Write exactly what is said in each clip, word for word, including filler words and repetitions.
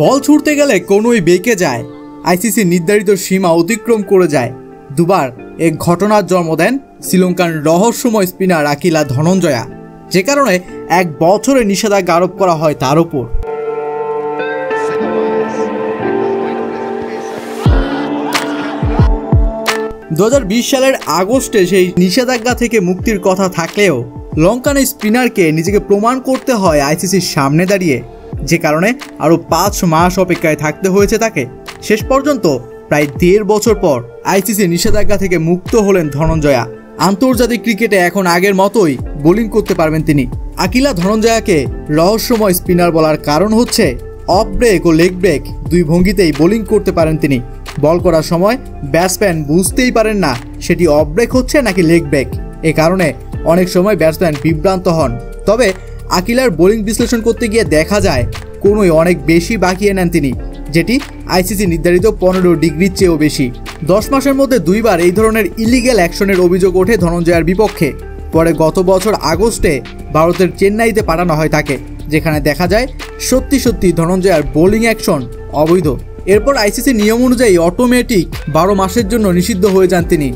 বল ছুটতে গেলে কোনোই বেঁকে যায়, আইসিসি নির্ধারিত সীমা অতিক্রম করে যায়। দুবার এক ঘটনার জন্ম দেন শ্রীলঙ্কার রহস্যময় স্পিনার আকিলা ধনঞ্জয়া, যে কারণে এক বছরে নিষেধাজ্ঞা আরোপ করা হয় তার উপর। দুই হাজার বিশ সালের আগস্টে সেই নিষেধাজ্ঞা থেকে মুক্তির কথা থাকলেও লঙ্কান স্পিনারকে নিজেকে প্রমাণ করতে হয় আইসিসির সামনে দাঁড়িয়ে, যে কারণে আরও পাঁচ মাস অপেক্ষায় থাকতে হয়েছে তাকে। শেষ পর্যন্ত প্রায় দেড় বছর পর আইসিসি নিষেধাজ্ঞা থেকে মুক্ত হলেন ধনঞ্জয়া। আন্তর্জাতিক ক্রিকেটে এখন আগের মতোই বোলিং করতে পারবেন তিনি। আকিলা ধনঞ্জয়াকে রহস্যময় স্পিনার বলার কারণ হচ্ছে অফ ব্রেক ও লেগ ব্রেক দুই ভঙ্গিতেই বোলিং করতে পারেন তিনি। বল করার সময় ব্যাটসম্যান বুঝতেই পারেন না সেটি অফ ব্রেক হচ্ছে নাকি লেগ ব্রেক, এ কারণে অনেক সময় ব্যাটসম্যান বিভ্রান্ত হন। তবে আকিলার বোলিং বিশ্লেষণ করতে গিয়ে দেখা যায় কোনোই অনেক বেশি বাঁকিয়ে নেন তিনি, যেটি আইসিসি নির্ধারিত পনেরো ডিগ্রির চেয়েও বেশি। দশ মাসের মধ্যে দুইবার এই ধরনের ইলিগ্যাল অ্যাকশনের অভিযোগ ওঠে ধনঞ্জয়ার বিপক্ষে। পরে গত বছর আগস্টে ভারতের চেন্নাইতে পাঠানো হয় তাকে, যেখানে দেখা যায় সত্যি সত্যি ধনঞ্জয়ার বোলিং অ্যাকশন অবৈধ। এরপর আইসিসির নিয়ম অনুযায়ী অটোমেটিক বারো মাসের জন্য নিষিদ্ধ হয়ে যান তিনি।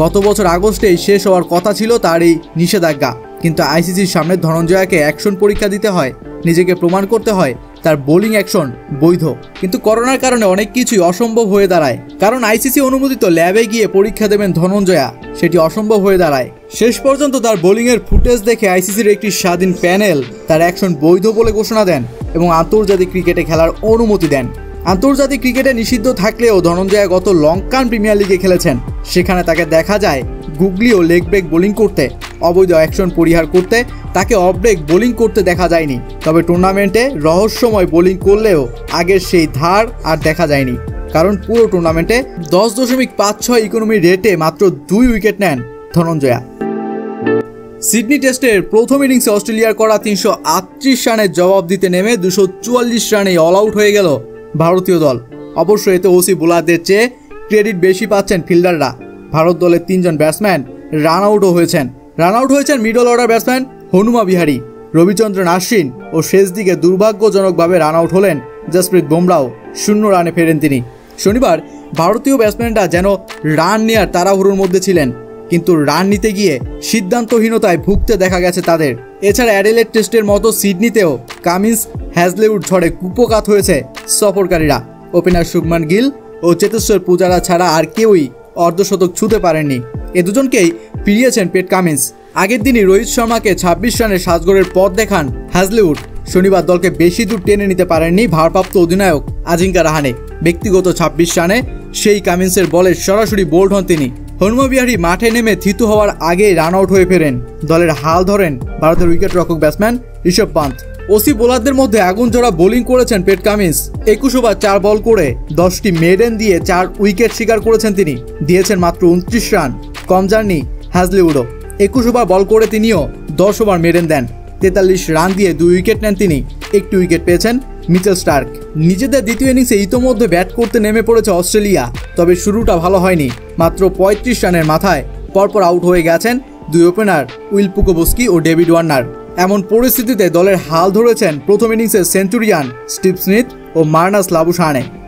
গত বছর আগস্টেই শেষ হওয়ার কথা ছিল তার এই নিষেধাজ্ঞা, কিন্তু আইসিসির সামনে ধনঞ্জয়াকে অ্যাকশন পরীক্ষা দিতে হয়, নিজেকে প্রমাণ করতে হয় তার বোলিং অ্যাকশন বৈধ। কিন্তু করোনার কারণে অনেক কিছুই অসম্ভব হয়ে দাঁড়ায়, কারণ আইসিসি অনুমোদিত ল্যাবে গিয়ে পরীক্ষা দেবেন ধনঞ্জয়া, সেটি অসম্ভব হয়ে দাঁড়ায়। শেষ পর্যন্ত তার বোলিংয়ের ফুটেজ দেখে আইসিসির একটি স্বাধীন প্যানেল তার অ্যাকশন বৈধ বলে ঘোষণা দেন এবং আন্তর্জাতিক ক্রিকেটে খেলার অনুমতি দেন। আন্তর্জাতিক ক্রিকেটে নিষিদ্ধ থাকলেও ধনঞ্জয়া গত লঙ্কান প্রিমিয়ার লিগে খেলেছেন, সেখানে তাকে দেখা যায় গুগলি ও লেগ ব্রেক বোলিং করতে। অবৈধ অ্যাকশন পরিহার করতে তাকে অফ ব্রেক বোলিং করতে দেখা যায়নি, তবে টুর্নামেন্টে রহস্যময় বোলিং করলেও আগের সেই ধার আর দেখা যায়নি, কারণ পুরো টুর্নামেন্টে দশ দশমিক পাঁচ ছয় ইকোনমি রেটে মাত্র দুই উইকেট নেন ধনঞ্জয়া। সিডনি টেস্টের প্রথম ইনিংসে অস্ট্রেলিয়ার করা তিনশো আটত্রিশ রানের জবাব দিতে নেমে দুশো চুয়াল্লিশ রানে অল আউট হয়ে গেল ভারতীয় দল। অবশ্য এতে ওসি বোলারদের চেয়ে ক্রেডিট বেশি পাচ্ছেন ফিল্ডাররা। ভারত দলের তিনজন ব্যাটসম্যান রান আউটও হয়েছেন। রান আউট হয়েছেন middle order batsman Hanuma Vihari, Ravichandran Ashwin ও শেষ দিকে দুর্ভাগ্যজনকভাবে রান আউট হলেন জসপ্রীত বুমরাহ। শূন্য রানে ফেরেন তিনি। শনিবার ভারতীয় ব্যাটসম্যানরা যেন রান নেয়ার তাড়াহুড়োর মধ্যে ছিলেন, কিন্তু রান নিতে গিয়ে সিদ্ধান্তহীনতায় ভুগতে দেখা গেছে তাদের। এছাড়া অ্যাডিলেড টেস্টের মতো সিডনিতেও কামিন্স হ্যাজলেউড ঝড়ে কুপোকাত হয়েছে সফরকারীরা। ওপেনার শুভমান গিল ও চেতেশ্বর পূজারা ছাড়া আর কেউই অর্ধশতক ছুঁতে পারেননি। এ দুজনকেই পেরিয়েছেন প্যাট কামিন্স। আগের দিনই রোহিত শর্মাকে ছাব্বিশ রানে সাজগরের পথ দেখান হ্যাজলেউড। শনিবার দলকে বেশি দূর টেনে নিতে পারেননি ভারপ্রাপ্ত অধিনায়ক আজিঙ্কা রাহানে। ব্যক্তিগত ছাব্বিশ রানে সেই কামিন্সের বলে সরাসরি বোল্ড হন তিনি। হনুমা বিহারি মাঠে নেমে থিতু হওয়ার আগেই রান আউট হয়ে ফেরেন। দলের হাল ধরেন ভারতের উইকেটরক্ষক ব্যাটসম্যান ঋষভ পান্ত। ওসি বোলারদের মধ্যে আগুন জোড়া বোলিং করেছেন প্যাট কামিন্স। একুশ ওভার চার বল করে দশটি মেডেন দিয়ে চার উইকেট শিকার করেছেন তিনি, দিয়েছেন মাত্র উনত্রিশ রান। কম যাননি হ্যাজলিউডও। একুশ ওভার বল করে তিনিও দশ ওভার মেডেন দেন, তেতাল্লিশ রান দিয়ে দুই উইকেট নেন তিনি। একটি উইকেট পেয়েছেন মিচেল স্টার্ক। নিজেদের দ্বিতীয় ইনিংসে ইতোমধ্যে ব্যাট করতে নেমে পড়েছে অস্ট্রেলিয়া, তবে শুরুটা ভালো হয়নি। মাত্র পঁয়ত্রিশ রানের মাথায় পরপর আউট হয়ে গেছেন দুই ওপেনার উইল পুকোভস্কি ও ডেভিড ওয়ার্নার। এমন পরিস্থিতিতে দলের হাল ধরেছেন প্রথম ইনিংসের সেঞ্চুরিয়ান স্টিভ স্মিথ ও মার্নাস লাবুশানে।